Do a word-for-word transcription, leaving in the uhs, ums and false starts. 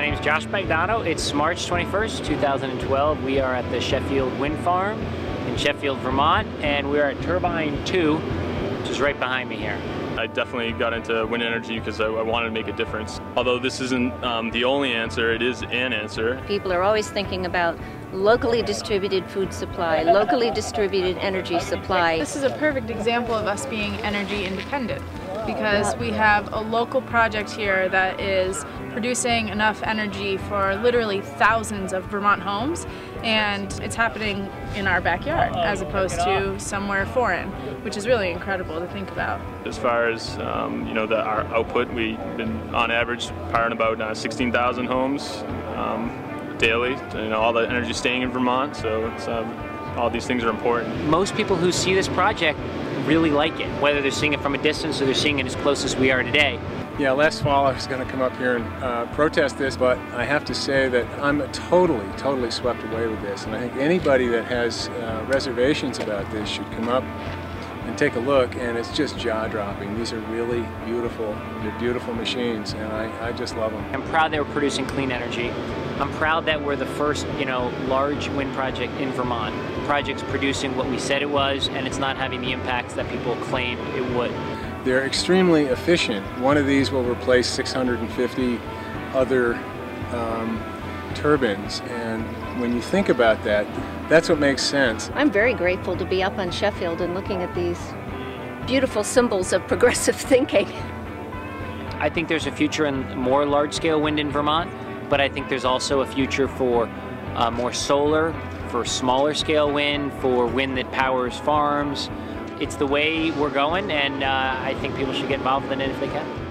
my name is Josh Bagnato. It's March twenty-first, two thousand twelve. We are at the Sheffield Wind Farm in Sheffield, Vermont, and we are at Turbine two, which is right behind me here. I definitely got into wind energy because I, I wanted to make a difference. Although this isn't um, the only answer, it is an answer. People are always thinking about locally distributed food supply, locally distributed energy supply. This is a perfect example of us being energy independent, because we have a local project here that is producing enough energy for literally thousands of Vermont homes, and it's happening in our backyard as opposed to somewhere foreign, which is really incredible to think about. As far as um, you know, the, our output, we've been on average powering about uh, sixteen thousand homes um, daily, you know, all the energy staying in Vermont, so it's, um, all these things are important. Most people who see this project really like it, whether they're seeing it from a distance or they're seeing it as close as we are today. Yeah, last fall I was going to come up here and uh, protest this, but I have to say that I'm totally, totally swept away with this, and I think anybody that has uh, reservations about this should come up and take a look, and it's just jaw-dropping. These are really beautiful, they're beautiful machines, and I, I just love them. I'm proud that we're producing clean energy. I'm proud that we're the first, you know, large wind project in Vermont. The project's producing what we said it was, and it's not having the impacts that people claimed it would. They're extremely efficient. One of these will replace six hundred fifty other um, turbines, and when you think about that, that's what makes sense. I'm very grateful to be up on Sheffield and looking at these beautiful symbols of progressive thinking. I think there's a future in more large-scale wind in Vermont, but I think there's also a future for uh, more solar, for smaller scale wind, for wind that powers farms. It's the way we're going, and uh, I think people should get involved in it if they can.